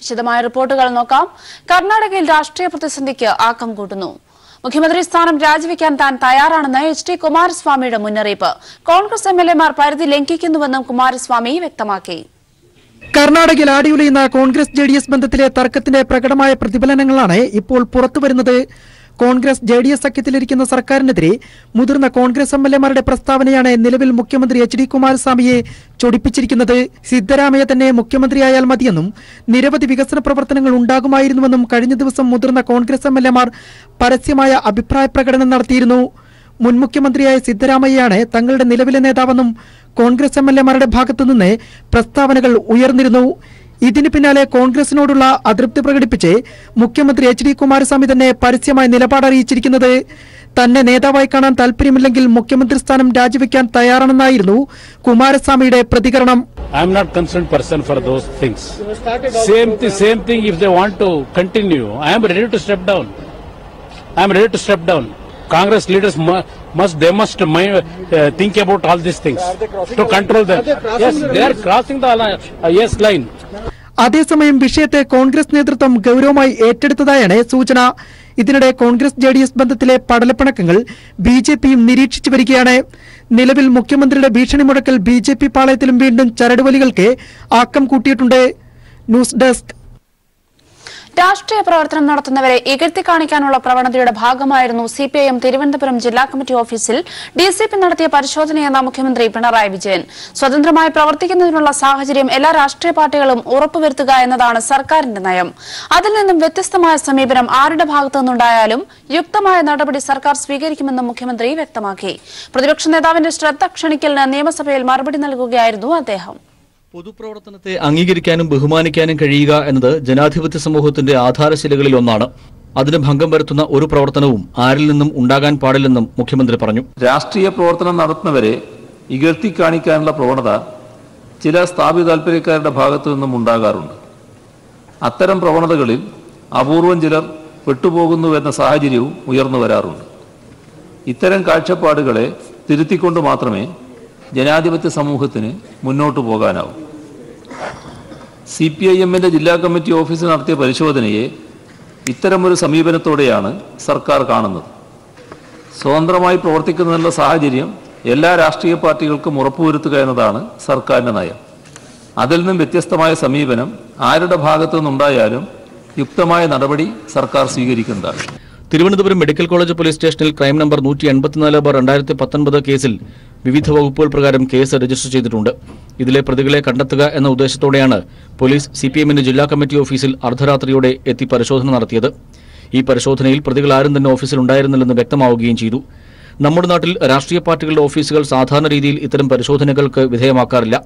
വിശദമായ റിപ്പോർട്ടുകൾ നോക്കാം. കർണാടകയിൽ രാഷ്ട്രീയ പ്രതിസന്ധിക്ക് ആക്കം കൂട്ടുന്നു. മുഖ്യമന്ത്രി സ്ഥാനം രാജിവെക്കാൻ താൻ തയ്യാറാണെന്ന് എച്ച് ഡി കുമാരസ്വാമിയുടെ മുന്നറിയിപ്പ്. കോൺഗ്രസ് എംഎൽഎമാർ പരിധി ലംഘിക്കുന്നുവെന്നും കുമാരസ്വാമി വ്യക്തമാക്കി. കർണാടകയിൽ ആടിയുലയുന്ന കോൺഗ്രസ് ജെ ഡി എസ് ബന്ധത്തിലെ തർക്കത്തിന്റെ പ്രകടമായ പ്രതിഫലനങ്ങളാണ് ഇപ്പോൾ പുറത്തുവരുന്നത്. കോൺഗ്രസ് ജെ ഡി എസ് സഖ്യത്തിലിരിക്കുന്ന സർക്കാരിനെതിരെ മുതിർന്ന കോൺഗ്രസ് എംഎൽഎമാരുടെ പ്രസ്താവനയാണ് നിലവിൽ മുഖ്യമന്ത്രി എച്ച് ഡി കുമാരസ്വാമിയെ ചൊടിപ്പിച്ചിരിക്കുന്നത്. സിദ്ധരാമയ്യ തന്നെ മുഖ്യമന്ത്രിയായാൽ മതിയെന്നും നിരവധി വികസന പ്രവർത്തനങ്ങൾ ഉണ്ടാകുമായിരുന്നുവെന്നും കഴിഞ്ഞ ദിവസം മുതിർന്ന കോൺഗ്രസ് എംഎൽഎമാർ പരസ്യമായ അഭിപ്രായ പ്രകടനം നടത്തിയിരുന്നു. മുൻ മുഖ്യമന്ത്രിയായ സിദ്ധരാമയ്യയാണ് തങ്ങളുടെ നിലവിലെ നേതാവെന്നും കോൺഗ്രസ് എംഎൽഎമാരുടെ ഭാഗത്തുനിന്ന് പ്രസ്താവനകൾ ഉയർന്നിരുന്നു. ഇതിന് പിന്നാലെ കോൺഗ്രസിനോടുള്ള അതൃപ്തി പ്രകടിപ്പിച്ച് മുഖ്യമന്ത്രി എച്ച് ഡി കുമാരസ്വാമി തന്നെ പരസ്യമായ നിലപാട് അറിയിച്ചിരിക്കുന്നത്. തന്നെ നേതാവായി കാണാൻ താല്പര്യമില്ലെങ്കിൽ മുഖ്യമന്ത്രി സ്ഥാനം രാജിവെക്കാൻ തയ്യാറാണെന്നായിരുന്നു കുമാരസ്വാമിയുടെ പ്രതികരണം. I am not concerned person for those things. Same thing if they want to continue. I am ready to step down. Congress leaders must think about all these things to control them. Yes, they are crossing the yes line. അതേസമയം വിഷയത്തെ കോൺഗ്രസ് നേതൃത്വം ഗൌരവമായി ഏറ്റെടുത്തതായാണ് സൂചന. ഇതിനിടെ Congress J D S ബന്ധത്തിലെ പടലപ്പിണക്കങ്ങൾ B J പിയും നിരീക്ഷിച്ചു വരികയാണ്. നിലവിൽ മുഖ്യമന്ത്രിയുടെ ഭീഷണി മുഴക്കൽ ബി ജെ പി പാളയത്തിലും വീണ്ടും ചരടുവലികൾക്ക് ആക്കം കൂട്ടിയിട്ടുണ്ട്. News desk. രാഷ്ട്രീയ പ്രവർത്തനം നടത്തുന്നവരെ ഇകഴ്ത്തി കാണിക്കാനുള്ള പ്രവണതയുടെ ഭാഗമായിരുന്നു സിപിഐഎം തിരുവനന്തപുരം ജില്ലാ കമ്മിറ്റി ഓഫീസിൽ ഡിസിപി നടത്തിയ പരിശോധനയെന്ന മുഖ്യമന്ത്രി പിണറായി വിജയൻ. സ്വതന്ത്രമായി പ്രവർത്തിക്കുന്നതിനുള്ള സാഹചര്യം എല്ലാ രാഷ്ട്രീയ പാർട്ടികളും ഉറപ്പുവരുത്തുക എന്നതാണ് സർക്കാരിന്റെ നയം. അതിൽ നിന്നും വ്യത്യസ്തമായ സമീപനം ആരുടെ ഭാഗത്തു നിന്നുണ്ടായാലും യുക്തമായ നടപടി സർക്കാർ സ്വീകരിക്കുമെന്നും മുഖ്യമന്ത്രി വ്യക്തമാക്കി. പ്രതിപക്ഷ നേതാവിന്റെ ശ്രദ്ധ ക്ഷണിക്കലിന് നിയമസഭയിൽ മറുപടി നൽകുകയായിരുന്നു അദ്ദേഹം. പൊതുപ്രവർത്തനത്തെ അംഗീകരിക്കാനും ബഹുമാനിക്കാനും കഴിയുക എന്നത് ജനാധിപത്യ സമൂഹത്തിന്റെ ആധാരശിലകളിൽ ഒന്നാണ്. അതിന് ഭംഗം വരുത്തുന്ന ഒരു പ്രവർത്തനവും ആരിൽ നിന്നും ഉണ്ടാകാൻ പാടില്ലെന്നും മുഖ്യമന്ത്രി പറഞ്ഞു. രാഷ്ട്രീയ പ്രവർത്തനം നടത്തുന്നവരെ ഇകഴ്ത്തി കാണിക്കാനുള്ള പ്രവണത ചില സ്ഥാപിത താൽപര്യക്കാരുടെ ഭാഗത്തു നിന്നും ഉണ്ടാകാറുണ്ട്. അത്തരം പ്രവണതകളിൽ അപൂർവം ചിലർ പെട്ടുപോകുന്നുവെന്ന സാഹചര്യവും ഉയർന്നു വരാറുണ്ട്. ഇത്തരം കാഴ്ചപ്പാടുകളെ തിരുത്തിക്കൊണ്ട് മാത്രമേ ജനാധിപത്യ സമൂഹത്തിന് മുന്നോട്ടു പോകാനാവും. സിപിഐഎമ്മിന്റെ ജില്ലാ കമ്മിറ്റി ഓഫീസിൽ നടത്തിയ പരിശോധനയെ ഇത്തരമൊരു സമീപനത്തോടെയാണ് സർക്കാർ കാണുന്നത്. സ്വതന്ത്രമായി പ്രവർത്തിക്കുന്നതിനുള്ള സാഹചര്യം എല്ലാ രാഷ്ട്രീയ പാർട്ടികൾക്കും ഉറപ്പുവരുത്തുക എന്നതാണ് സർക്കാരിന്റെ നയം. അതിൽ നിന്നും വ്യത്യസ്തമായ സമീപനം ആരുടെ ഭാഗത്തു നിന്നുണ്ടായാലും യുക്തമായ നടപടി സർക്കാർ സ്വീകരിക്കുന്നതാണ്. തിരുവനന്തപുരം മെഡിക്കൽ കോളേജ് പോലീസ് സ്റ്റേഷനിൽ ക്രൈം നമ്പർ 184/2019 കേസിൽ വിവിധ വകുപ്പുകൾ പ്രകാരം കേസ് രജിസ്റ്റർ ചെയ്തിട്ടുണ്ട്. ഇതിലെ പ്രതികളെ കണ്ടെത്തുക എന്ന ഉദ്ദേശത്തോടെയാണ് പോലീസ് സിപിഎമ്മിന്റെ ജില്ലാ കമ്മിറ്റി ഓഫീസിൽ അർദ്ധരാത്രിയോടെ എത്തി പരിശോധന നടത്തിയത്. ഈ പരിശോധനയിൽ പ്രതികളാരും തന്നെ ഓഫീസിലുണ്ടായിരുന്നില്ലെന്ന് വ്യക്തമാവുകയും ചെയ്തു. നമ്മുടെ നാട്ടിൽ രാഷ്ട്രീയ പാർട്ടികളുടെ ഓഫീസുകൾ സാധാരണ രീതിയിൽ ഇത്തരം പരിശോധനകൾക്ക് വിധേയമാക്കാറില്ല.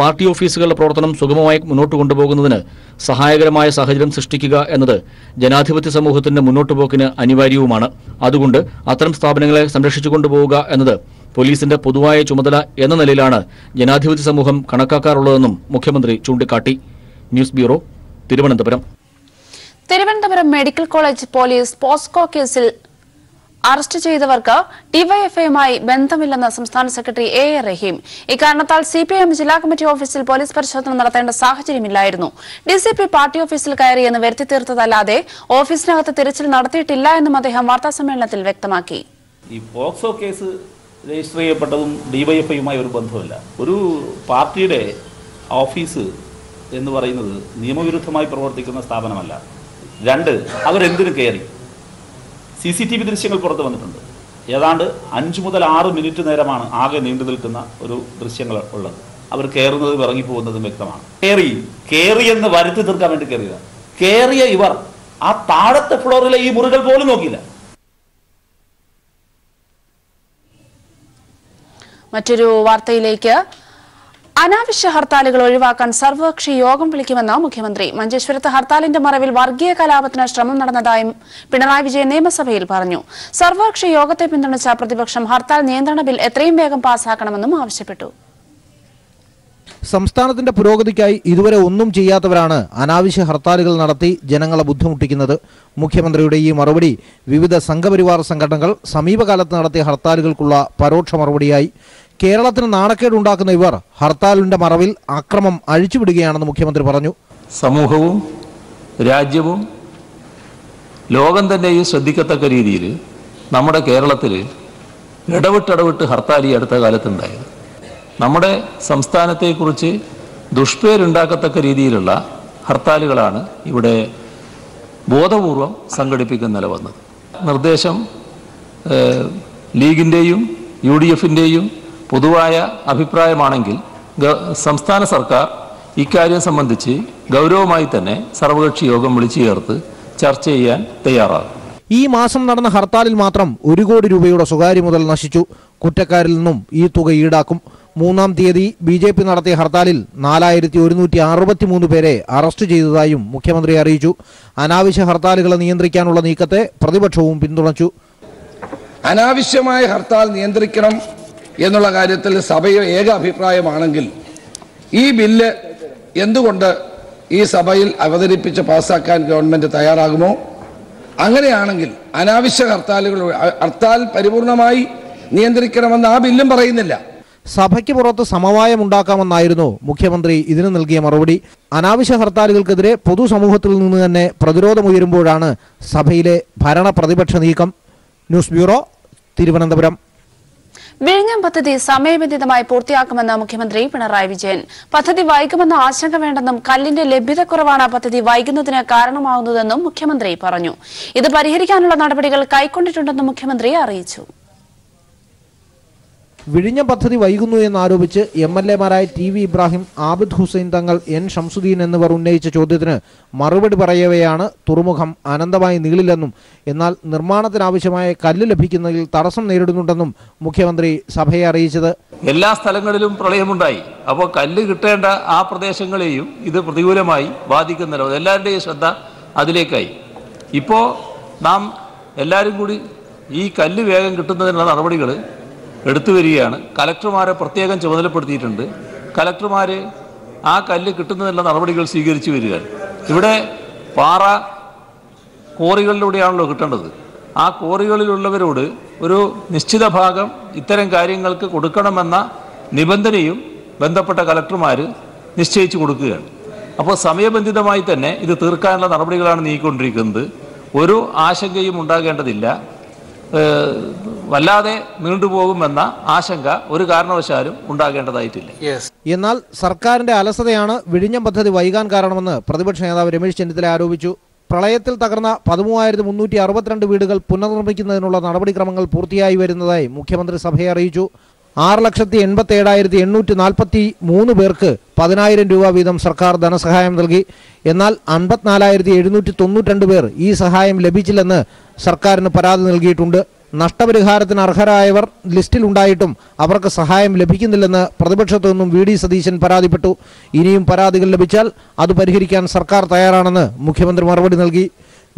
പാർട്ടി ഓഫീസുകളുടെ പ്രവർത്തനം സുഗമമായി മുന്നോട്ട് കൊണ്ടുപോകുന്നതിന് സഹായകരമായ സാഹചര്യം സൃഷ്ടിക്കുക എന്നത് ജനാധിപത്യ സമൂഹത്തിന്റെ മുന്നോട്ടുപോക്കിന് അനിവാര്യവുമാണ്. അതുകൊണ്ട് അത്തരം സ്ഥാപനങ്ങളെ സംരക്ഷിച്ചു കൊണ്ടുപോവുക എന്നത് പോലീസിന്റെ പൊതുവായ ചുമതല എന്ന നിലയിലാണ് ജനാധിപത്യ സമൂഹം കണക്കാക്കാറുള്ളതെന്നും മുഖ്യമന്ത്രി ചൂണ്ടിക്കാട്ടി. News bureau, Thiruvananthapuram. Thiruvananthapuram medical college police POCSO കേസിൽ അറസ്റ്റ് ചെയ്തവർക്ക് ഡിവൈഎഫ്ഐയുമായി ബന്ധമില്ലെന്ന് സംസ്ഥാന സെക്രട്ടറി എ റഹീം. ഇക്കാരണത്താൽ സിപിഐഎം ജില്ലാ കമ്മിറ്റി ഓഫീസിൽ പോലീസ് പരിശോധന നടത്തേണ്ട സാഹചര്യമില്ലായിരുന്നു. ഡിസിപി പാർട്ടി ഓഫീസിൽ കയറിയെന്ന് വരുത്തി തീർത്തതല്ലാതെ ഓഫീസിനകത്ത് തിരച്ചിൽ നടത്തിയിട്ടില്ല എന്നും അദ്ദേഹം വാർത്താസമ്മേളനത്തിൽ വ്യക്തമാക്കി. ഈ പോക്സോ കേസ് രജിസ്റ്റർ ചെയ്യപ്പെട്ടതും ഡിവൈഎഫ്ഐയുമായി ഒരു ബന്ധമില്ല. ഒരു പാർട്ടിയുടെ ഓഫീസ് എന്ന് പറയുന്നത് നിയമവിരുദ്ധമായി പ്രവർത്തിക്കുന്ന സ്ഥാപനമല്ല. രണ്ട്, അവരെന്തിനു കയറി? CCTV ദൃശ്യങ്ങൾ പുറത്ത് വന്നിട്ടുണ്ട്. ഏതാണ്ട് 5 മുതൽ 6 മിനിറ്റ് നേരമാണ് ആകെ നീണ്ടു നിൽക്കുന്ന ഒരു ദൃശ്യങ്ങൾ ഉള്ളത്. അവർ കയറുന്നതും ഇറങ്ങിപ്പോകുന്നതും വ്യക്തമാണ്. കയറിയെന്ന് വരുത്തി തീർക്കാൻ വേണ്ടി കയറിയ ഇവർ ആ താഴത്തെ ഫ്ലോറിലെ ഈ മുറികൾ പോലും നോക്കിയില്ല. മറ്റൊരു വാർത്തയിലേക്ക്. അനാവശ്യ ഹർത്താലുകൾ ഒഴിവാക്കാൻ സർവകക്ഷി യോഗം വിളിക്കുമെന്ന് മുഖ്യമന്ത്രി. മഞ്ചേശ്വരത്ത് ഹർത്താലിന്റെ മറവിൽ വർഗീയ കലാപത്തിന് ശ്രമം നടന്നതായും പിണറായി വിജയൻ നിയമസഭയിൽ പറഞ്ഞു. സർവകക്ഷി യോഗത്തെ പിന്തുണച്ച പ്രതിപക്ഷം ഹർത്താൽ നിയന്ത്രണ ബിൽ എത്രയും വേഗം പാസാക്കണമെന്നും ആവശ്യപ്പെട്ടു. സംസ്ഥാനത്തിന്റെ പുരോഗതിക്കായി ഇതുവരെ ഒന്നും ചെയ്യാത്തവരാണ് അനാവശ്യ ഹർത്താലുകൾ നടത്തി ജനങ്ങളെ ബുദ്ധിമുട്ടിക്കുന്നത്. മുഖ്യമന്ത്രിയുടെ ഈ മറുപടി വിവിധ സംഘപരിവാർ സംഘടനകൾ സമീപകാലത്ത് നടത്തിയ ഹർത്താലുകൾക്കുള്ള പരോക്ഷ മറുപടിയായി. കേരളത്തിന് നാണക്കേടുണ്ടാക്കുന്ന ഇവർ ഹർത്താലിന്റെ മറവിൽ അക്രമം അഴിച്ചുവിടുകയാണെന്ന് മുഖ്യമന്ത്രി പറഞ്ഞു. സമൂഹവും രാജ്യവും ലോകം തന്നെ ഈ ശ്രദ്ധിക്കത്തക്ക രീതിയിൽ നമ്മുടെ കേരളത്തിൽ ഇടവിട്ട് ഹർത്താൽ ഈ അടുത്ത കാലത്തുണ്ടായത് നമ്മുടെ സംസ്ഥാനത്തെക്കുറിച്ച് ദുഷ്പേരുണ്ടാക്കത്തക്ക രീതിയിലുള്ള ഹർത്താലുകളാണ് ഇവിടെ ബോധപൂർവം സംഘടിപ്പിക്കുന്ന നില വന്നത് നിർദ്ദേശം ലീഗിന്റെയും യുഡിഎഫിന്റെയും പൊതുവായ അഭിപ്രായമാണെങ്കിൽ സംസ്ഥാന സർക്കാർ ഇക്കാര്യം സംബന്ധിച്ച് ഗൗരവമായി തന്നെ സർവകക്ഷി യോഗം വിളിച്ചു ചേർത്ത് ചർച്ച ചെയ്യാൻ തയ്യാറാണ് ഈ മാസം നടന്ന ഹർത്താലിൽ മാത്രം 1 കോടി രൂപയുടെ സ്വകാര്യ മുതൽ നശിച്ചു കുറ്റക്കാരിൽ നിന്നും ഈ തുക ഈടാക്കും മൂന്നാം തീയതി ബിജെപി നടത്തിയ ഹർത്താലിൽ 4163 പേരെ അറസ്റ്റ് ചെയ്തതായും മുഖ്യമന്ത്രി അറിയിച്ചു അനാവശ്യ ഹർത്താലുകളെ നിയന്ത്രിക്കാനുള്ള നീക്കത്തെ പ്രതിപക്ഷവും പിന്തുണച്ചു അനാവശ്യമായ ഹർത്താൽ നിയന്ത്രിക്കണം എന്നുള്ള കാര്യത്തിൽ സഭയിൽ ഏകാഭിപ്രായമാണെങ്കിൽ ഈ ബില്ല് എന്തുകൊണ്ട് ഈ സഭയിൽ അവതരിപ്പിച്ച് പാസാക്കാൻ ഗവൺമെന്റ് തയ്യാറാകുമോ അങ്ങനെയാണെങ്കിൽ അനാവശ്യ ഹർത്താൽ പരിപൂർണമായി നിയന്ത്രിക്കണമെന്ന് ആ ബില്ലും പറയുന്നില്ല സഭയ്ക്ക് പുറത്ത് സമവായം ഉണ്ടാക്കാമെന്നായിരുന്നു മുഖ്യമന്ത്രി ഇതിന് നൽകിയ മറുപടി അനാവശ്യ ഹർത്താലുകൾക്കെതിരെ പൊതുസമൂഹത്തിൽ നിന്ന് തന്നെ പ്രതിരോധമുയരുമ്പോഴാണ് സഭയിലെ ഭരണ പ്രതിപക്ഷ നീക്കം ന്യൂസ് ബ്യൂറോ തിരുവനന്തപുരം വിഴിഞ്ഞം പദ്ധതി സമയബന്ധിതമായി പൂർത്തിയാക്കുമെന്ന് മുഖ്യമന്ത്രി പിണറായി വിജയൻ പദ്ധതി വൈകുമെന്ന ആശങ്ക വേണ്ടെന്നും കല്ലിന്റെ ലഭ്യതക്കുറവാണ് പദ്ധതി വൈകുന്നതിന് കാരണമാകുന്നതെന്നും മുഖ്യമന്ത്രി പറഞ്ഞു ഇത് പരിഹരിക്കാനുള്ള നടപടികൾ കൈക്കൊണ്ടിട്ടുണ്ടെന്നും മുഖ്യമന്ത്രി അറിയിച്ചു വിഴിഞ്ഞം പദ്ധതി വൈകുന്നു എന്നാരോപിച്ച് എംഎൽഎമാരായ T V Ibrahim Abid Hussain Thangal N Shamsuddin എന്നിവർ ഉന്നയിച്ച ചോദ്യത്തിന് മറുപടി പറയവെയാണ് തുറമുഖം അനന്തമായി നീളില്ലെന്നും എന്നാൽ നിർമ്മാണത്തിനാവശ്യമായ കല്ല് ലഭിക്കുന്നതിൽ തടസ്സം നേരിടുന്നുണ്ടെന്നും മുഖ്യമന്ത്രി സഭയെ അറിയിച്ചത് എല്ലാ സ്ഥലങ്ങളിലും പ്രളയമുണ്ടായി അപ്പോൾ കല്ല് കിട്ടേണ്ട ആ പ്രദേശങ്ങളെയും ഇത് പ്രതികൂലമായി ബാധിക്കുന്നല്ലോ എല്ലാവരുടെയും ശ്രദ്ധ അതിലേക്കായി ഇപ്പോൾ നാം എല്ലാവരും കൂടി ഈ കല്ല് വേഗം കിട്ടുന്നതിനുള്ള നടപടികൾ എടുത്തു വരികയാണ് കലക്ടർമാരെ പ്രത്യേകം ചുമതലപ്പെടുത്തിയിട്ടുണ്ട് കലക്ടർമാർ ആ കല്ല് കിട്ടുന്നതിനുള്ള നടപടികൾ സ്വീകരിച്ചു വരികയാണ് ഇവിടെ പാറ കോറികളിലൂടെയാണല്ലോ കിട്ടേണ്ടത് ആ കോറികളിലുള്ളവരോട് ഒരു നിശ്ചിത ഭാഗം ഇത്തരം കാര്യങ്ങൾക്ക് കൊടുക്കണമെന്ന നിബന്ധനയും ബന്ധപ്പെട്ട കലക്ടർമാർ നിശ്ചയിച്ചു കൊടുക്കുകയാണ് അപ്പോൾ സമയബന്ധിതമായി തന്നെ ഇത് തീർക്കാനുള്ള നടപടികളാണ് നീക്കിക്കൊണ്ടിരിക്കുന്നത് ഒരു ആശങ്കയും ഉണ്ടാകേണ്ടതില്ല വല്ലാതെ നീണ്ടുപോകുമെന്ന ആശങ്ക ഒരു കാരണവശാലും ഉണ്ടാകേണ്ടതായിട്ടില്ല എന്നാൽ സർക്കാരിന്റെ അലസതയാണ് വിഴിഞ്ഞം പദ്ധതി വൈകാൻ കാരണമെന്ന് പ്രതിപക്ഷ നേതാവ് രമേശ് ചെന്നിത്തല ആരോപിച്ചു പ്രളയത്തിൽ തകർന്ന 13362 വീടുകൾ പുനർനിർമ്മിക്കുന്നതിനുള്ള നടപടിക്രമങ്ങൾ പൂർത്തിയായി വരുന്നതായി മുഖ്യമന്ത്രി സഭയെ അറിയിച്ചു 6,87,843 പേർക്ക് 10,000 രൂപ വീതം സർക്കാർ ധനസഹായം നൽകി എന്നാൽ 54,792 പേർ ഈ സഹായം ലഭിച്ചില്ലെന്ന് സർക്കാരിന് പരാതി നൽകിയിട്ടുണ്ട് നഷ്ടപരിഹാരത്തിന് അർഹരായവർ ലിസ്റ്റിലുണ്ടായിട്ടും അവർക്ക് സഹായം ലഭിക്കുന്നില്ലെന്ന് പ്രതിപക്ഷത്തു നിന്നും വി ഡി സതീശൻ പരാതിപ്പെട്ടു ഇനിയും പരാതികൾ ലഭിച്ചാൽ അത് പരിഹരിക്കാൻ സർക്കാർ തയ്യാറാണെന്ന് മുഖ്യമന്ത്രി മറുപടി നൽകി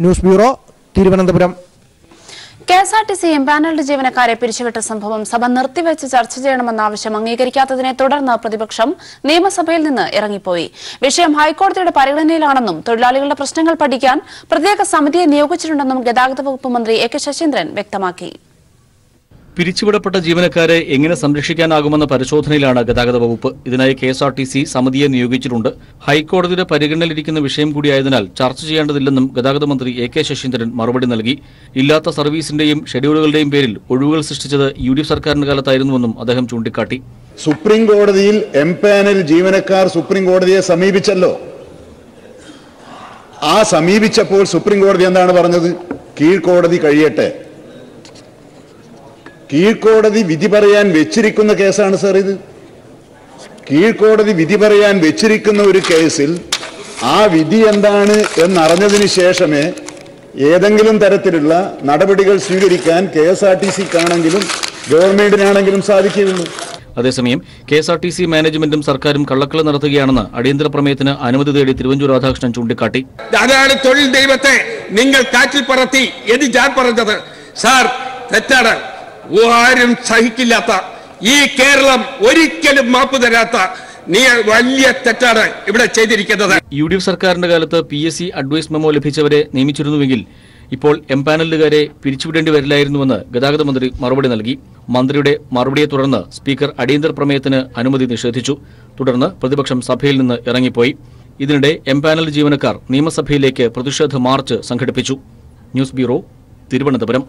news bureau Thiruvananthapuram KSRTC empanelled ജീവനക്കാരെ പിരിച്ചുവിട്ട സംഭവം സഭ നിർത്തിവെച്ച് ചർച്ച ചെയ്യണമെന്ന ആവശ്യം അംഗീകരിക്കാത്തതിനെ തുടർന്ന് പ്രതിപക്ഷം നിയമസഭയിൽ നിന്ന് ഇറങ്ങിപ്പോയി വിഷയം ഹൈക്കോടതിയുടെ പരിഗണനയിലാണെന്നും തൊഴിലാളികളുടെ പ്രശ്നങ്ങൾ പഠിക്കാൻ പ്രത്യേക സമിതിയെ നിയോഗിച്ചിട്ടുണ്ടെന്നും ഗതാഗത വകുപ്പ് മന്ത്രി എ കെ ശശീന്ദ്രൻ വ്യക്തമാക്കി പിരിച്ചുവിടപ്പെട്ട ജീവനക്കാരെ എങ്ങനെ സംരക്ഷിക്കാനാകുമെന്ന പരിശോധനയിലാണ് ഗതാഗത വകുപ്പ് ഇതിനായി KSRTC സമിതിയെ നിയോഗിച്ചിട്ടുണ്ട് ഹൈക്കോടതിയുടെ പരിഗണനയിലിരിക്കുന്ന വിഷയം കൂടിയായതിനാൽ ചർച്ച ചെയ്യേണ്ടതില്ലെന്നും ഗതാഗത മന്ത്രി എ കെ ശശീന്ദ്രൻ മറുപടി നൽകി ഇല്ലാത്ത സർവീസിന്റെയും ഷെഡ്യൂളുകളുടെയും പേരിൽ ഒഴിവുകൾ സൃഷ്ടിച്ചത് യുഡിഎഫ് സർക്കാരിന്റെ കാലത്തായിരുന്നുവെന്നും അദ്ദേഹം ചൂണ്ടിക്കാട്ടി സുപ്രീം കോടതിയിൽ എംപാനൽ ജീവനക്കാർ സുപ്രീം കോടതിയെ സമീപിച്ചല്ലോ ആ സമീപിച്ചപ്പോൾ സുപ്രീം കോടതി എന്താണ് പറഞ്ഞത് കീഴ്ക്കോടതി കഴിയട്ടെ കീഴ്ക്കോടതി വിധി പറയാൻ വെച്ചിരിക്കുന്ന കേസാണ് സാർ ഇത് കീഴ്ക്കോടതി വിധി പറയാൻ വെച്ചിരിക്കുന്ന ഒരു കേസിൽ ആ വിധി എന്താണ് എന്നറിഞ്ഞതിന് ശേഷമേ ഏതെങ്കിലും തരത്തിലുള്ള നടപടികൾ സ്വീകരിക്കാൻ KSRTCക്കാണെങ്കിലും ഗവൺമെന്റിനാണെങ്കിലും സാധിക്കുകയുള്ളൂ അതേസമയം KSRTC മാനേജ്മെന്റും സർക്കാരും കള്ളക്കളി നടത്തുകയാണെന്ന് അടിയന്തര പ്രമേയത്തിന് അനുമതി തേടി തിരുവഞ്ചൂർ രാധാകൃഷ്ണൻ ചൂണ്ടിക്കാട്ടി അതാണ് തൊഴിൽ ദൈവത്തെ നിങ്ങൾ കാറ്റിൽ പറത്തി എന്ന് ഞാൻ പറഞ്ഞത് സാർ തെറ്റാണ് ആരും സഹിക്കില്ലാത്ത ഈ കേരളം ഒരിക്കലും മാപ്പ് തരാത്ത വലിയ തെറ്റാണ് ഇവിടെ ചെയ്തിരിക്കുന്നത് യു ഡി എഫ് സർക്കാരിന്റെ കാലത്ത് PSC അഡ്വൈസ് മെമ്മോ ലഭിച്ചവരെ നിയമിച്ചിരുന്നുവെങ്കിൽ ഇപ്പോൾ എംപാനലുകാരെ പിരിച്ചുവിടേണ്ടി വരില്ലായിരുന്നുവെന്ന് ഗതാഗത മന്ത്രി മറുപടി നൽകി മന്ത്രിയുടെ മറുപടിയെ തുടർന്ന് സ്പീക്കർ അടിയന്തര പ്രമേയത്തിന് അനുമതി നിഷേധിച്ചു തുടർന്ന് പ്രതിപക്ഷം സഭയിൽ നിന്ന് ഇറങ്ങിപ്പോയി ഇതിനിടെ എംപാനൽ ജീവനക്കാർ നിയമസഭയിലേക്ക് പ്രതിഷേധ മാർച്ച് സംഘടിപ്പിച്ചു. News bureau Thiruvananthapuram.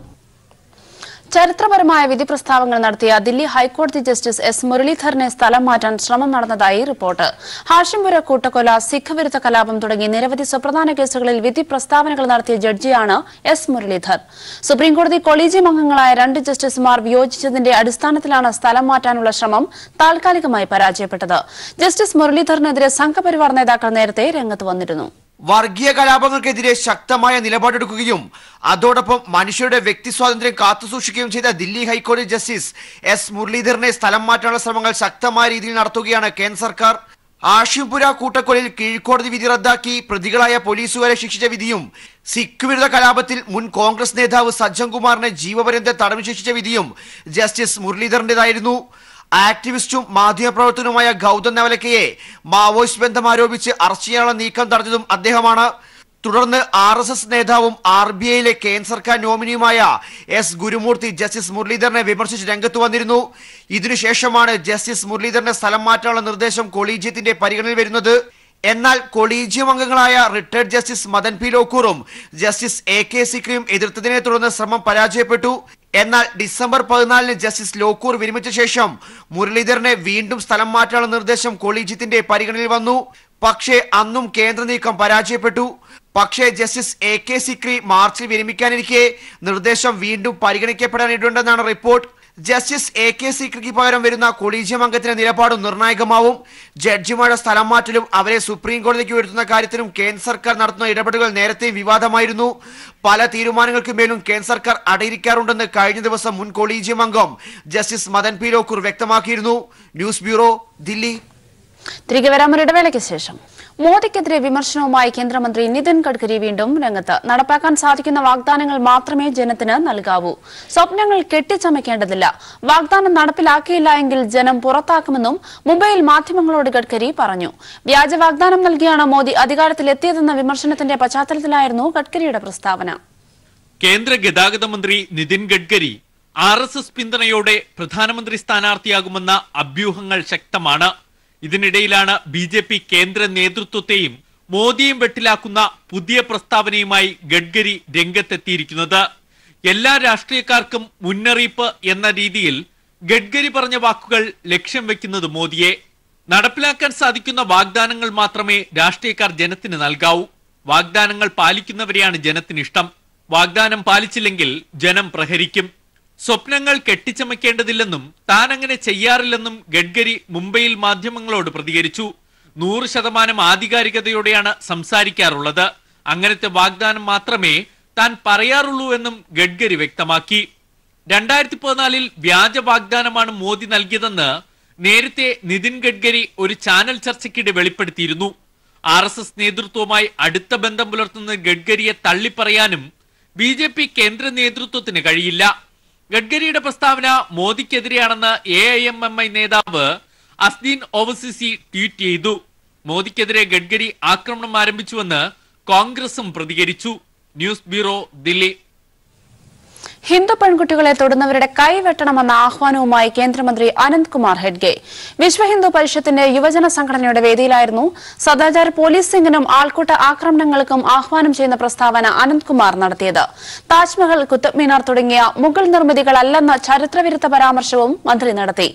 ചരിത്രപരമായ വിധി പ്രസ്താവങ്ങൾ നടത്തിയ ദില്ലി ഹൈക്കോടതി ജസ്റ്റിസ് എസ് മുരളീധരനെ സ്ഥലം മാറ്റാൻ ശ്രമം നടന്നതായി റിപ്പോർട്ട്. ഹാഷിംപുര കൂട്ടക്കൊല, സിഖ് വിരുദ്ധ കലാപം തുടങ്ങി നിരവധി സുപ്രധാന കേസുകളിൽ വിധി പ്രസ്താവനകൾ നടത്തിയ ജഡ്ജിയാണ് എസ് മുരളീധർ. സുപ്രീംകോടതി കൊളീജിയം അംഗങ്ങളായ 2 ജസ്റ്റിസുമാർ വിയോജിച്ചതിന്റെ അടിസ്ഥാനത്തിലാണ് സ്ഥലം മാറ്റാനുള്ള ശ്രമം താൽക്കാലികമായി പരാജയപ്പെട്ടത്. ജസ്റ്റിസ് മുരളീധരനെതിരെ സംഘപരിവാർ നേതാക്കൾ നേരത്തെ രംഗത്ത് വന്നിരുന്നു. വർഗീയ കലാപങ്ങൾക്കെതിരെ ശക്തമായ നിലപാടെടുക്കുകയും അതോടൊപ്പം മനുഷ്യരുടെ വ്യക്തി സ്വാതന്ത്ര്യം കാത്തുസൂക്ഷിക്കുകയും ചെയ്ത ദില്ലി ഹൈക്കോടതി ജസ്റ്റിസ് എസ് മുരളീധരനെ സ്ഥലം മാറ്റാനുള്ള ശ്രമങ്ങൾ ശക്തമായ രീതിയിൽ നടത്തുകയാണ് കേന്ദ്ര സർക്കാർ. ആഷിംപുര കൂട്ടക്കൊലയിൽ കീഴ്ക്കോടതി വിധി റദ്ദാക്കി പ്രതികളായ പോലീസുകാരെ ശിക്ഷിച്ച വിധിയും സിഖ് വിരുദ്ധ കലാപത്തിൽ മുൻ കോൺഗ്രസ് നേതാവ് സജ്ജൻ കുമാറിനെ ജീവപര്യന്തം തടവ് ശിക്ഷിച്ച വിധിയും ജസ്റ്റിസ് മുരളീധരൻ്റേതായിരുന്നു. ആക്ടിവിസ്റ്റും മാധ്യമപ്രവർത്തകനുമായ ഗൗതം നവലക്കയെ മാവോയിസ്റ്റ് ബന്ധം ആരോപിച്ച് അറസ്റ്റ് ചെയ്യാനുള്ള നീക്കം തടഞ്ഞതും അദ്ദേഹമാണ്. തുടർന്ന് RSS നേതാവും RBIയിലെ കേന്ദ്ര സർക്കാർ നോമിനിയുമായ എസ് ഗുരുമൂർത്തി ജസ്റ്റിസ് മുരളീധരനെ വിമർശിച്ച് രംഗത്ത് വന്നിരുന്നു. ഇതിനുശേഷമാണ് ജസ്റ്റിസ് മുരളീധരനെ സ്ഥലം മാറ്റാനുള്ള നിർദ്ദേശം കൊളീജിയത്തിന്റെ പരിഗണനയിൽ വരുന്നത്. എന്നാൽ കൊളീജിയം അംഗങ്ങളായ റിട്ടയർഡ് ജസ്റ്റിസ് മദൻ പി ലോക്കൂറും ജസ്റ്റിസ് AK സിക്രിയും എതിർത്തതിനെ തുടർന്ന് ശ്രമം പരാജയപ്പെട്ടു. എന്നാൽ December 14 ജസ്റ്റിസ് ലോക്കൂർ വിരമിച്ച ശേഷം മുരളീധരനെ വീണ്ടും സ്ഥലം മാറ്റാനുള്ള നിർദ്ദേശം കൊളീജിയത്തിന്റെ പരിഗണനയിൽ വന്നു. പക്ഷേ അന്നും കേന്ദ്ര നീക്കം പരാജയപ്പെട്ടു. പക്ഷേ ജസ്റ്റിസ് AK സിക്രി മാർച്ചിൽ വിരമിക്കാനിരിക്കെ നിർദ്ദേശം വീണ്ടും പരിഗണിക്കപ്പെടാനിട്ടുണ്ടെന്നാണ് റിപ്പോർട്ട്. ജസ്റ്റിസ് AK സിക്രിക്ക് പകരം വരുന്ന കൊളീജിയം അംഗത്തിന്റെ നിലപാടും നിർണായകമാവും. ജഡ്ജിമാരുടെ സ്ഥലം മാറ്റലും അവരെ സുപ്രീം കോടതിക്ക് ഉയർത്തുന്ന കാര്യത്തിലും കേന്ദ്ര സർക്കാർ നടത്തുന്ന ഇടപെടലുകൾ നേരത്തെ വിവാദമായിരുന്നു. പല തീരുമാനങ്ങൾക്ക് മേലും കേന്ദ്ര സർക്കാർ അടയിരിക്കാറുണ്ടെന്ന് കഴിഞ്ഞ ദിവസം മുൻ കൊളീജിയം അംഗം ജസ്റ്റിസ് മദൻ പി ലോക്കൂർ വ്യക്തമാക്കിയിരുന്നു. News bureau Delhi. തിരികെ വരാം ഒരു ഇടവേളയ്ക്ക് ശേഷം. മോദിക്കെതിരെ വിമർശനവുമായി കേന്ദ്രമന്ത്രി നിതിൻ ഗഡ്കരി വീണ്ടും രംഗത്ത്. നടപ്പാക്കാൻ സാധിക്കുന്ന വാഗ്ദാനങ്ങൾ മാത്രമേ ജനത്തിന് നൽകാവൂ. സ്വപ്നങ്ങൾ കെട്ടിച്ചമയ്ക്കേണ്ടതില്ല. വാഗ്ദാനം നടപ്പിലാക്കിയില്ല എങ്കിൽ ജനം പുറത്താക്കുമെന്നും മുംബൈയിൽ മാധ്യമങ്ങളോട് ഗഡ്കരി പറഞ്ഞു. വ്യാജ വാഗ്ദാനം നൽകിയാണ് മോദി അധികാരത്തിലെത്തിയതെന്ന വിമർശനത്തിന്റെ പശ്ചാത്തലത്തിലായിരുന്നു ഗഡ്കരിയുടെ പ്രസ്താവന. കേന്ദ്ര ഗതാഗത മന്ത്രി നിതിൻ ഗഡ്കരി RSS പിന്തുണയോടെ പ്രധാനമന്ത്രി സ്ഥാനാർത്ഥിയാകുമെന്ന അഭ്യൂഹങ്ങൾ ശക്തമാണ്. ഇതിനിടയിലാണ് BJP കേന്ദ്ര നേതൃത്വത്തെയും മോദിയെയും വെട്ടിലാക്കുന്ന പുതിയ പ്രസ്താവനയുമായി ഗഡ്കരി രംഗത്തെത്തിയിരിക്കുന്നത്. എല്ലാ രാഷ്ട്രീയക്കാർക്കും മുന്നറിയിപ്പ് എന്ന രീതിയിൽ ഗഡ്കരി പറഞ്ഞ വാക്കുകൾ ലക്ഷ്യം വെക്കുന്നത് മോദിയെ. നടപ്പിലാക്കാൻ സാധിക്കുന്ന വാഗ്ദാനങ്ങൾ മാത്രമേ രാഷ്ട്രീയക്കാർ ജനത്തിന് നൽകാവൂ. വാഗ്ദാനങ്ങൾ പാലിക്കുന്നവരെയാണ് ജനത്തിനിഷ്ടം. വാഗ്ദാനം പാലിച്ചില്ലെങ്കിൽ ജനം പ്രഹരിക്കും. സ്വപ്നങ്ങൾ കെട്ടിച്ചമയ്ക്കേണ്ടതില്ലെന്നും താനങ്ങനെ ചെയ്യാറില്ലെന്നും ഗഡ്കരി മുംബൈയിൽ മാധ്യമങ്ങളോട് പ്രതികരിച്ചു. 100% ആധികാരികതയോടെയാണ് സംസാരിക്കാറുള്ളത്. അങ്ങനത്തെ വാഗ്ദാനം മാത്രമേ താൻ പറയാറുള്ളൂ എന്നും ഗഡ്കരി വ്യക്തമാക്കി. 2014 വ്യാജ വാഗ്ദാനമാണ് മോദി നൽകിയതെന്ന് നേരത്തെ നിതിൻ ഗഡ്കരി ഒരു ചാനൽ ചർച്ചയ്ക്കിടെ വെളിപ്പെടുത്തിയിരുന്നു. RSS നേതൃത്വവുമായി അടുത്ത ബന്ധം പുലർത്തുന്ന ഗഡ്കരിയെ തള്ളിപ്പറയാനും BJP കേന്ദ്ര നേതൃത്വത്തിന് കഴിയില്ല. ഗഡ്കരിയുടെ പ്രസ്താവന മോദിക്കെതിരെയാണെന്ന് AIMMI നേതാവ് അസ്ദീൻ ഒവസിസി ട്വീറ്റ് ചെയ്തു. മോദിക്കെതിരെ ഗഡ്കരി ആക്രമണം ആരംഭിച്ചുവെന്ന് കോൺഗ്രസും പ്രതികരിച്ചു. News bureau Delhi. ഹിന്ദു പെൺകുട്ടികളെ തൊടുന്നവരുടെ കൈ വെട്ടണമെന്ന ആഹ്വാനവുമായി കേന്ദ്രമന്ത്രി അനന്ത് കുമാർ ഹെഗ്ഡെ. വിശ്വ ഹിന്ദു പരിഷത്തിന്റെ യുവജന സംഘടനയുടെ വേദിയിലായിരുന്നു സദാചാര പോലീസിംഗിനും ആൾക്കൂട്ട ആക്രമണങ്ങൾക്കും ആഹ്വാനം ചെയ്യുന്ന പ്രസ്താവന അനന്ത് കുമാർ നടത്തിയത്. താജ്മഹൽ, കുത്തബ് മിനാർ തുടങ്ങിയ മുഗൾ നിർമ്മിതികളല്ലെന്ന ചരിത്രവിരുദ്ധ പരാമർശവും മന്ത്രി നടത്തി.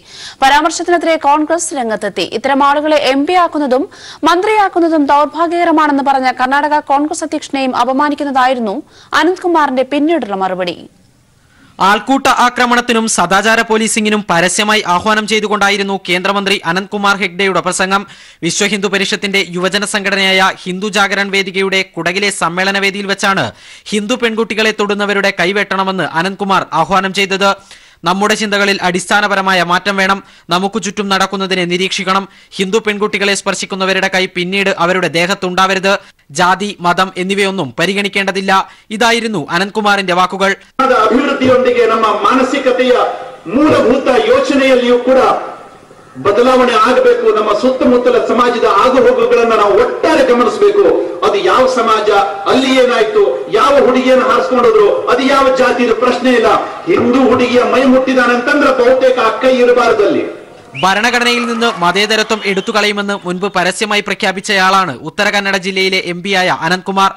പരാമർശത്തിനെതിരെ കോൺഗ്രസ് രംഗത്തെത്തി. ഇത്തരം ആളുകളെ MP ആക്കുന്നതും മന്ത്രിയാക്കുന്നതും ദൌർഭാഗ്യകരമാണെന്ന് പറഞ്ഞ കർണാടക കോൺഗ്രസ് അധ്യക്ഷനെയും അപമാനിക്കുന്നതായിരുന്നു അനന്ത് കുമാറിന്റെ പിന്നീടുള്ള മറുപടി. ആൾക്കൂട്ട ആക്രമണത്തിനും സദാചാര പോലീസിംഗിനും പരസ്യമായി ആഹ്വാനം ചെയ്തുകൊണ്ടായിരുന്നു കേന്ദ്രമന്ത്രി അനന്ത് കുമാർ ഹെഗ്ഡെയുടെ പ്രസംഗം. വിശ്വ ഹിന്ദു പരിഷത്തിന്റെ യുവജന സംഘടനയായ ഹിന്ദു ജാഗരൺ വേദികയുടെ കുടകിലെ സമ്മേളന വേദിയിൽ വെച്ചാണ് ഹിന്ദു പെൺകുട്ടികളെ തൊടുന്നവരുടെ കൈവെട്ടണമെന്ന് അനന്ത് കുമാർ ആഹ്വാനം ചെയ്തത്. നമ്മുടെ ചിന്തകളിൽ അടിസ്ഥാനപരമായ മാറ്റം വേണം. നമുക്ക് ചുറ്റും നടക്കുന്നതിനെ നിരീക്ഷിക്കണം. ഹിന്ദു പെൺകുട്ടികളെ സ്പർശിക്കുന്നവരുടെ കൈ പിന്നീട് അവരുടെ ദേഹത്തുണ്ടാവരുത്. ജാതി, മതം എന്നിവയൊന്നും പരിഗണിക്കേണ്ടതില്ല. ഇതായിരുന്നു അനന്ത്കുമാറിന്റെ വാക്കുകൾ. ಅಭಿವೃದ್ಧಿಯೊಂದಿಗೆ ನಮ್ಮ ಮಾನಸಿಕತೆಯ ಮೂಲಭೂತ ಯೋಚನೆಯಲ್ಲಿಯೂ ಕೂಡ ಬದಲಾವಣೆ ಆಗಬೇಕು. ನಮ್ಮ ಸುತ್ತಮುತ್ತಲ ಸಮಾಜದ ಆಗುಹೋಗುಗಳನ್ನು ನಾವು ಒಟ್ಟಾರೆ ಗಮನಿಸಬೇಕು. ಅದು ಯಾವ ಸಮಾಜ, ಅಲ್ಲಿ ಏನಾಯ್ತು, ಯಾವ ಹುಡುಗಿಯನ್ನು ಹಾರಿಸ್ಕೊಂಡೋದ್ರು, ಅದು ಯಾವ ಜಾತಿಯ ಪ್ರಶ್ನೆ ಇಲ್ಲ. ಹಿಂದೂ ಹುಡುಗಿಯ ಮೈ ಮುಟ್ಟಿದಾನಂತಂದ್ರೆ ಬಹುತೇಕ ಅಕ್ಕ ಇರಬಾರದಲ್ಲಿ ഭരണഘടനയിൽ നിന്ന് മതേതരത്വം എടുത്തുകളയുമെന്ന് മുൻപ് പരസ്യമായി പ്രഖ്യാപിച്ചയാളാണ് ഉത്തരകന്നഡ ജില്ലയിലെ എംപിയായ അനന്ത്കുമാർ.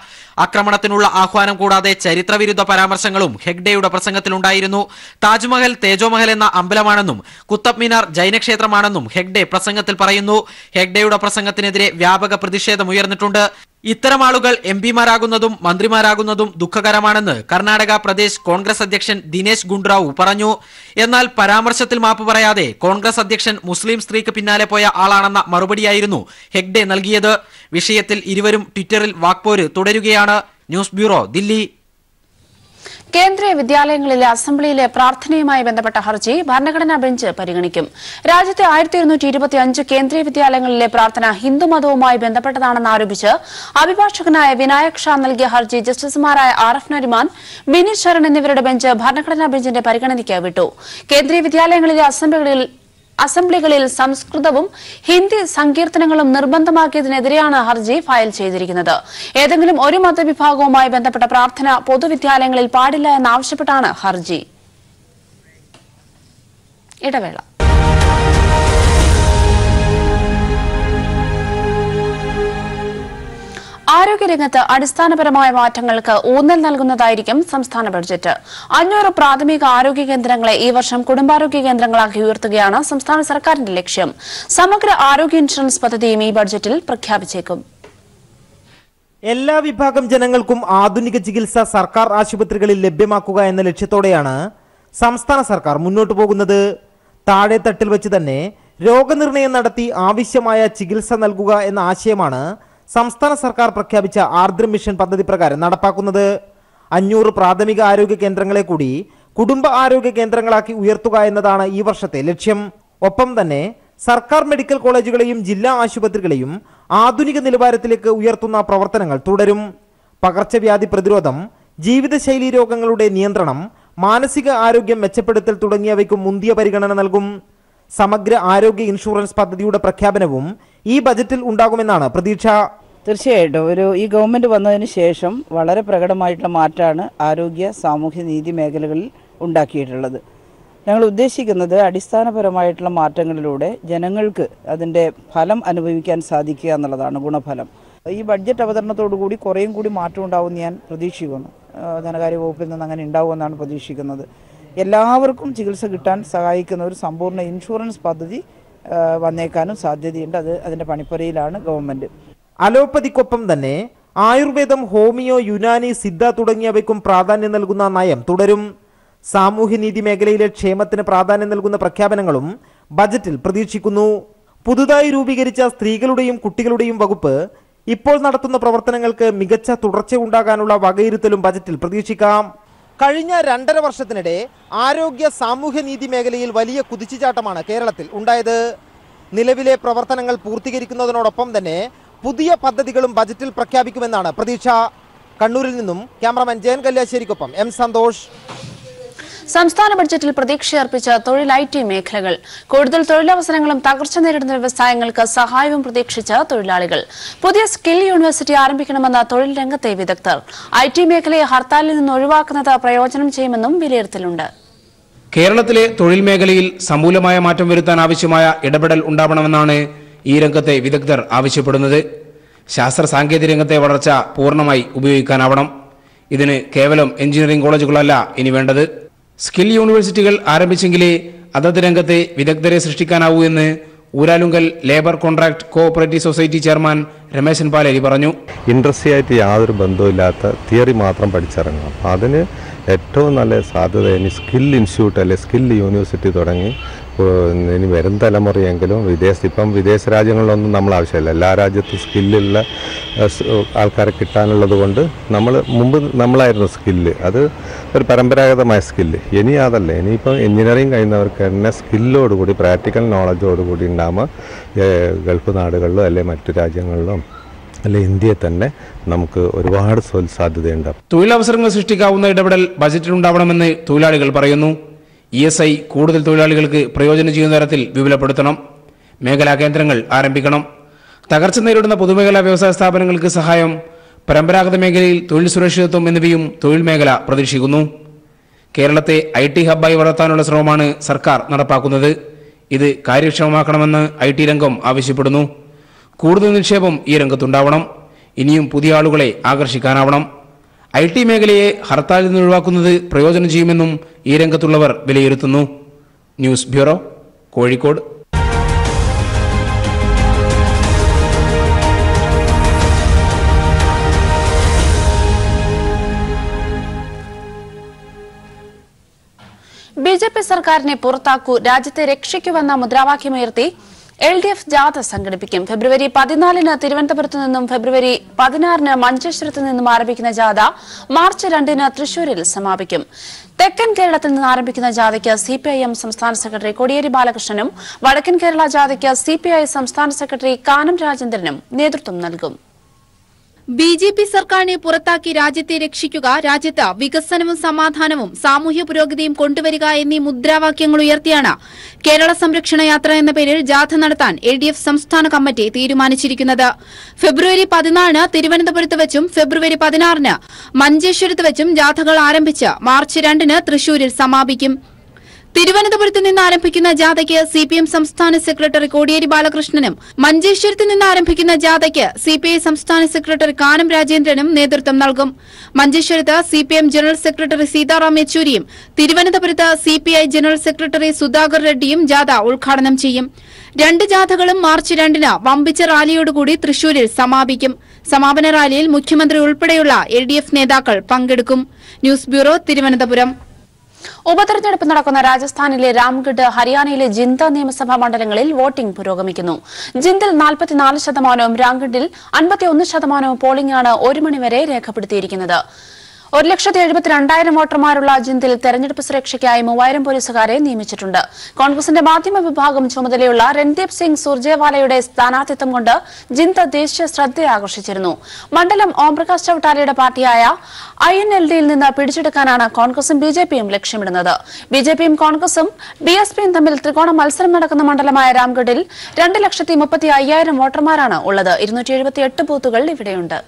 ആക്രമണത്തിനുള്ള ആഹ്വാനം കൂടാതെ ചരിത്രവിരുദ്ധ പരാമർശങ്ങളും ഹെഗ്ഡെയുടെ പ്രസംഗത്തിലുണ്ടായിരുന്നു. താജ്മഹൽ തേജോമഹൽ എന്ന അമ്പലമാണെന്നും കുത്തബ് മിനാർ ജൈനക്ഷേത്രമാണെന്നും ഹെഗ്ഡെ പ്രസംഗത്തിൽ പറയുന്നു. ഹെഗ്ഡെയുടെ പ്രസംഗത്തിനെതിരെ വ്യാപക പ്രതിഷേധമുയർന്നിട്ടുണ്ട്. ഇത്തരം ആളുകൾ എംപിമാരാകുന്നതും മന്ത്രിമാരാകുന്നതും ദുഃഖകരമാണെന്ന് കർണാടക പ്രദേശ് കോൺഗ്രസ് അധ്യക്ഷൻ ദിനേശ് ഗുണ്ടുറാവു പറഞ്ഞു. എന്നാൽ പരാമർശത്തിൽ മാപ്പ് പറയാതെ കോൺഗ്രസ് അധ്യക്ഷൻ മുസ്ലിം സ്ത്രീക്ക് പിന്നാലെ പോയ ആളാണെന്ന മറുപടിയായിരുന്നു ഹെഗ്ഡെ നൽകിയത്. വിഷയത്തിൽ ഇരുവരും ട്വിറ്ററിൽ വാക്പോര് തുടരുകയാണ്. News bureau, Dilli. കേന്ദ്രീയ വിദ്യാലയങ്ങളിലെ അസംബ്ലിയിലെ പ്രാർത്ഥനയുമായി ബന്ധപ്പെട്ട ഹർജി ഭരണഘടനാ ബെഞ്ച് പരിഗണിക്കും. രാജ്യത്തെ 1225 കേന്ദ്രീയ വിദ്യാലയങ്ങളിലെ പ്രാർത്ഥന ഹിന്ദുമതവുമായി ബന്ധപ്പെട്ടതാണെന്ന് ആരോപിച്ച് അഭിഭാഷകനായ വിനായക് ഷാ നൽകിയ ഹർജി ജസ്റ്റിസുമാരായ ആർ.എഫ്. നരിമാൻ, വിനീത് ശരൺ എന്നിവരുടെ ബെഞ്ച് ഭരണഘടനാ ബെഞ്ചിന്റെ പരിഗണനയ്ക്ക് വിട്ടു. കേന്ദ്രീയ വിദ്യാലയങ്ങളിലെ അസംബ്ലികളിൽ സംസ്കൃതവും ഹിന്ദി സങ്കീർത്തനങ്ങളും നിർബന്ധമാക്കിയതിനെതിരെയാണ് ഹർജി ഫയൽ ചെയ്തിരിക്കുന്നത്. ഏതെങ്കിലും ഒരു മതവിഭാഗവുമായി ബന്ധപ്പെട്ട പ്രാർത്ഥന പൊതുവിദ്യാലയങ്ങളിൽ പാടില്ല എന്നാവശ്യപ്പെട്ടാണ് ഹർജി. ഇടവേള. ആരോഗ്യരംഗത്ത് അടിസ്ഥാനപരമായ മാറ്റങ്ങൾക്ക് ഊന്നൽ നൽകുന്നതായിരിക്കും സംസ്ഥാന ബഡ്ജറ്റ്. 500 പ്രാഥമിക ആരോഗ്യ കേന്ദ്രങ്ങളെ ഈ വർഷം കുടുംബാരോഗ്യ കേന്ദ്രങ്ങളാക്കി ഉയർത്തുകയാണ് സംസ്ഥാന സർക്കാരിന്റെ ലക്ഷ്യം. സമഗ്ര ആരോഗ്യ ഇൻഷുറൻസ് പദ്ധതിയും ഈ ബഡ്ജറ്റിൽ പ്രഖ്യാപിച്ചേക്കും. എല്ലാ വിഭാഗം ജനങ്ങൾക്കും ആധുനിക ചികിത്സ സർക്കാർ ആശുപത്രികളിൽ ലഭ്യമാക്കുക എന്ന ലക്ഷ്യത്തോടെയാണ് സംസ്ഥാന സർക്കാർ മുന്നോട്ടു പോകുന്നത്. താഴെ തട്ടിൽ വെച്ച് തന്നെ രോഗനിർണയം നടത്തി ആവശ്യമായ ചികിത്സ നൽകുക എന്ന ആശയമാണ് സംസ്ഥാന സർക്കാർ പ്രഖ്യാപിച്ച ആർദ്ര മിഷൻ പദ്ധതി പ്രകാരം നടപ്പാക്കുന്നത്. 500 പ്രാഥമിക ആരോഗ്യ കേന്ദ്രങ്ങളെ കൂടി കുടുംബ ആരോഗ്യ കേന്ദ്രങ്ങളാക്കി ഉയർത്തുക എന്നതാണ് ഈ വർഷത്തെ ലക്ഷ്യം. ഒപ്പം തന്നെ സർക്കാർ മെഡിക്കൽ കോളേജുകളെയും ജില്ലാ ആശുപത്രികളെയും ആധുനിക നിലവാരത്തിലേക്ക് ഉയർത്തുന്ന പ്രവർത്തനങ്ങൾ തുടരും. പകർച്ചവ്യാധി പ്രതിരോധം, ജീവിതശൈലീ രോഗങ്ങളുടെ നിയന്ത്രണം, മാനസിക ആരോഗ്യം മെച്ചപ്പെടുത്തൽ തുടങ്ങിയവയ്ക്കും മുന്തിയ പരിഗണന നൽകും. സമഗ്ര ആരോഗ്യ ഇൻഷുറൻസ് പദ്ധതിയുടെ പ്രഖ്യാപനവും ഈ ബജറ്റിൽ ഉണ്ടാകുമെന്നാണ് പ്രതീക്ഷ. തീർച്ചയായിട്ടും ഈ ഗവൺമെന്റ് വന്നതിന് ശേഷം വളരെ പ്രകടമായിട്ടുള്ള മാറ്റമാണ് ആരോഗ്യ സാമൂഹ്യ നീതി മേഖലകളിൽ ഉണ്ടാക്കിയിട്ടുള്ളത്. ഞങ്ങൾ ഉദ്ദേശിക്കുന്നത് അടിസ്ഥാനപരമായിട്ടുള്ള മാറ്റങ്ങളിലൂടെ ജനങ്ങൾക്ക് അതിൻ്റെ ഫലം അനുഭവിക്കാൻ സാധിക്കുക എന്നുള്ളതാണ്, ഗുണഫലം. ഈ ബഡ്ജറ്റ് അവതരണത്തോടു കൂടി കുറേയും കൂടി മാറ്റം ഉണ്ടാവുമെന്ന് ഞാൻ പ്രതീക്ഷിക്കുന്നു. ധനകാര്യ വകുപ്പിൽ നിന്ന് അങ്ങനെ ഉണ്ടാവുമെന്നാണ് പ്രതീക്ഷിക്കുന്നത്. എല്ലാവർക്കും ചികിത്സ കിട്ടാൻ സഹായിക്കുന്ന ഒരു സമ്പൂർണ്ണ ഇൻഷുറൻസ് പദ്ധതി വന്നേക്കാനും സാധ്യതയുണ്ട്. അതിന്റെ പണിപ്പുരയിലാണ് ഗവൺമെന്റ്. അലോപ്പതിക്കൊപ്പം തന്നെ ആയുർവേദം, ഹോമിയോ, യുനാനി, സിദ്ധ തുടങ്ങിയവയ്ക്കും പ്രാധാന്യം നൽകുന്ന നയം തുടരും. സാമൂഹ്യനീതി മേഖലയിലെ ക്ഷേമത്തിന് പ്രാധാന്യം നൽകുന്ന പ്രഖ്യാപനങ്ങളും ബജറ്റിൽ പ്രതീക്ഷിക്കുന്നു. പുതുതായി രൂപീകരിച്ച സ്ത്രീകളുടെയും കുട്ടികളുടെയും വകുപ്പ് ഇപ്പോൾ നടത്തുന്ന പ്രവർത്തനങ്ങൾക്ക് മികച്ച തുടർച്ചയുണ്ടാകാനുള്ള വകയിരുത്തലും ബജറ്റിൽ പ്രതീക്ഷിക്കാം. കഴിഞ്ഞ 2.5 വർഷത്തിനിടെ ആരോഗ്യ സാമൂഹ്യനീതി മേഖലയിൽ വലിയ കുതിച്ചുചാട്ടമാണ് കേരളത്തിൽ ഉണ്ടായത്. നിലവിലെ പ്രവർത്തനങ്ങൾ പൂർത്തീകരിക്കുന്നതിനോടൊപ്പം തന്നെ പുതിയ പദ്ധതികളും ബജറ്റിൽ പ്രഖ്യാപിക്കുമെന്നാണ് പ്രതീക്ഷ. കണ്ണൂരിൽ നിന്നും ക്യാമറമാൻ ജയൻ കല്യാശ്ശേരിക്കൊപ്പം എം സന്തോഷ്. സംസ്ഥാന ബഡ്ജറ്റിൽ പ്രതീക്ഷയർപ്പിച്ച തൊഴിൽ, IT മേഖലകൾ. കൂടുതൽ തൊഴിലവസരങ്ങളും തകർച്ച നേരിടുന്ന വ്യവസായങ്ങൾക്ക് സഹായവും പ്രതീക്ഷിച്ച തൊഴിലാളികൾ. പുതിയ സ്കിൽ യൂണിവേഴ്സിറ്റി ആരംഭിക്കണമെന്ന തൊഴിൽ രംഗത്തെ വിദഗ്ധർ. IT മേഖലയെ ഹർത്താലിൽ നിന്ന് ഒഴിവാക്കുന്നത് പ്രയോജനം ചെയ്യുമെന്നും വിലയിരുത്തലുണ്ട്. കേരളത്തിലെ തൊഴിൽ മേഖലയിൽ സമൂലമായ മാറ്റം വരുത്താൻ ആവശ്യമായ ഇടപെടൽ ഉണ്ടാവണമെന്നാണ് ഈ രംഗത്തെ വിദഗ്ധർ ആവശ്യപ്പെടുന്നത്. ശാസ്ത്ര സാങ്കേതിക രംഗത്തെ വളർച്ച പൂർണ്ണമായി ഉപയോഗിക്കാനാവണം. ഇതിന് കേവലം എഞ്ചിനീയറിംഗ് കോളേജുകളല്ല ഇനി വേണ്ടത്. സ്കിൽ യൂണിവേഴ്സിറ്റികൾ ആരംഭിച്ചെങ്കിലേ അതത് രംഗത്തെ വിദഗ്ധരെ സൃഷ്ടിക്കാനാവൂ എന്ന് Uralungal labour contract cooperative society chairman Rameshan Paleri പറഞ്ഞു. ഇൻഡസ്ട്രിയായിട്ട് യാതൊരു ബന്ധവുമില്ലാത്ത തിയറി മാത്രം പഠിച്ചിറങ്ങണം. അതിന് ഏറ്റവും നല്ല സാധ്യത ഇനി സ്കിൽ ഇൻസ്റ്റിറ്റ്യൂട്ട് അല്ലെങ്കിൽ സ്കിൽ യൂണിവേഴ്സിറ്റി തുടങ്ങി ഇനി വരും തലമുറയെങ്കിലും വിദേശ രാജ്യങ്ങളിലൊന്നും നമ്മൾ ആവശ്യമില്ല. എല്ലാ രാജ്യത്തും സ്കില്ലുള്ള ആൾക്കാരെ കിട്ടാനുള്ളത് കൊണ്ട് നമ്മളായിരുന്നു സ്കില്ല്, അത് ഒരു പരമ്പരാഗതമായ സ്കില്ല്. ഇനി അതല്ല, ഇനിയിപ്പോൾ എഞ്ചിനീയറിംഗ് കഴിയുന്നവർക്ക് തന്നെ സ്കില്ലോടുകൂടി പ്രാക്ടിക്കൽ നോളജോടുകൂടി ഉണ്ടാകുമ്പോൾ ഗൾഫ് നാടുകളിലും അല്ലെങ്കിൽ മറ്റു രാജ്യങ്ങളിലും അല്ലെ ഇന്ത്യയിൽ തന്നെ നമുക്ക് ഒരുപാട് സാധ്യതയുണ്ട്. തൊഴിലവസരങ്ങൾ സൃഷ്ടിക്കാവുന്ന ഇടപെടൽ ബജറ്റിലുണ്ടാവണമെന്ന് തൊഴിലാളികൾ പറയുന്നു. ESI കൂടുതൽ തൊഴിലാളികൾക്ക് പ്രയോജനം ചെയ്യുന്ന തരത്തിൽ വിപുലപ്പെടുത്തണം. മേഖലാ കേന്ദ്രങ്ങൾ ആരംഭിക്കണം. തകർച്ച നേരിടുന്ന പൊതുമേഖലാ വ്യവസായ സ്ഥാപനങ്ങൾക്ക് സഹായം, പരമ്പരാഗത മേഖലയിൽ തൊഴിൽ സുരക്ഷിതത്വം എന്നിവയും തൊഴിൽ മേഖല പ്രതീക്ഷിക്കുന്നു. കേരളത്തെ IT ഹബ്ബായി വളർത്താനുള്ള ശ്രമമാണ് സർക്കാർ നടപ്പാക്കുന്നത്. ഇത് കാര്യക്ഷമമാക്കണമെന്ന് ഐടി രംഗം ആവശ്യപ്പെടുന്നു. കൂടുതൽ നിക്ഷേപം ഈ രംഗത്തുണ്ടാവണം. ഇനിയും പുതിയ ആളുകളെ ആകർഷിക്കാനാവണം. ഐടി മേഖലയെ ഹർത്താലിൽ നിന്ന് ഒഴിവാക്കുന്നത് പ്രയോജനം ചെയ്യുമെന്നും ഈ രംഗത്തുള്ളവർ വിലയിരുത്തുന്നു. News bureau, Kozhikode. ബിജെപി സർക്കാരിനെ പുറത്താക്കൂ, രാജ്യത്തെ രക്ഷിക്കുവെന്ന മുദ്രാവാക്യമുയർത്തി LDF ജാഥ സംഘടിപ്പിക്കും. February 14 തിരുവനന്തപുരത്ത് നിന്നും February 16 മഞ്ചേശ്വരത്ത് നിന്നും ആരംഭിക്കുന്ന ജാഥ March 2 തൃശൂരിൽ സമാപിക്കും. തെക്കൻ കേരളത്തിൽ നിന്ന് ആരംഭിക്കുന്ന ജാഥയ്ക്ക് CPIM സംസ്ഥാന സെക്രട്ടറി കോടിയേരി ബാലകൃഷ്ണനും വടക്കൻ കേരള ജാഥയ്ക്ക് CPI സംസ്ഥാന സെക്രട്ടറി കാനം രാജേന്ദ്രനും നേതൃത്വം നൽകും. ബിജെപി സർക്കാരിനെ പുറത്താക്കി രാജ്യത്തെ രക്ഷിക്കുക, രാജ്യത്ത് വികസനവും സമാധാനവും സാമൂഹ്യ പുരോഗതിയും കൊണ്ടുവരിക എന്നീ മുദ്രാവാക്യങ്ങൾ ഉയർത്തിയാണ് കേരള സംരക്ഷണ യാത്ര എന്ന പേരിൽ ജാഥ നടത്താൻ LDF സംസ്ഥാന കമ്മിറ്റി തീരുമാനിച്ചിരിക്കുന്നത്. February 14 തിരുവനന്തപുരത്ത് വെച്ചും February 16 മഞ്ചേശ്വരത്ത് വെച്ചും ജാഥകൾ ആരംഭിച്ച് March 2 തൃശൂരിൽ സമാപിക്കും. തിരുവനന്തപുരത്ത് നിന്ന് ആരംഭിക്കുന്ന ജാഥയ്ക്ക് CPM സംസ്ഥാന സെക്രട്ടറി കോടിയേരി ബാലകൃഷ്ണനും മഞ്ചേശ്വരത്ത് നിന്ന് ആരംഭിക്കുന്ന ജാഥയ്ക്ക് CPI സംസ്ഥാന സെക്രട്ടറി കാനം രാജേന്ദ്രനും നേതൃത്വം നൽകും. മഞ്ചേശ്വരത്ത് CPM ജനറൽ സെക്രട്ടറി സീതാറാം യെച്ചൂരിയും തിരുവനന്തപുരത്ത് CPI ജനറൽ സെക്രട്ടറി സുധാകർ റെഡ്ഡിയും ജാഥ ഉദ്ഘാടനം ചെയ്യും. രണ്ട് ജാഥകളും March 2 വമ്പിച്ച റാലിയോടുകൂടി തൃശൂരിൽ സമാപിക്കും. സമാപന റാലിയിൽ മുഖ്യമന്ത്രി ഉൾപ്പെടെയുള്ള LDF നേതാക്കൾ പങ്കെടുക്കും. News bureau, Thiruvananthapuram. ഉപതെരഞ്ഞെടുപ്പ് നടക്കുന്ന രാജസ്ഥാനിലെ രാംഗഡ്, ഹരിയാനയിലെ ജിന്ദ് നിയമസഭാ മണ്ഡലങ്ങളിൽ വോട്ടിംഗ് പുരോഗമിക്കുന്നു. ജിന്ദിൽ 44%, രാംഗഡിൽ 51% പോളിംഗാണ് 1 മണിവരെ രേഖപ്പെടുത്തിയിരിക്കുന്നത്. 1,72,000 വോട്ടർമാരുള്ള ജിന്ദിൽ തെരഞ്ഞെടുപ്പ് സുരക്ഷയ്ക്കായി 3000 പോലീസുകാരെ നിയമിച്ചിട്ടുണ്ട്. കോൺഗ്രസിന്റെ മാധ്യമ വിഭാഗം ചുമതലയുള്ള രൺദീപ് സിംഗ് സുർജേവാലയുടെ സ്ഥാനാർത്ഥിത്വം കൊണ്ട് ജിന്ദ് ദേശീയ ശ്രദ്ധയാകർഷിച്ചിരുന്നു. മണ്ഡലം ഓംപ്രകാശ് ചൌട്ടാലയുടെ പാർട്ടിയായ INLDയിൽ നിന്ന് പിടിച്ചെടുക്കാനാണ് കോൺഗ്രസും ബിജെപിയും ലക്ഷ്യമിടുന്നത്. ബിജെപിയും കോൺഗ്രസും DSPയും തമ്മിൽ ത്രികോണ മത്സരം നടക്കുന്ന മണ്ഡലമായ രാംഗഡിൽ 2,35,000 വോട്ടർമാരാണ് ഉള്ളത്. 278 ബൂത്തുകൾ ഇവിടെയുണ്ട്.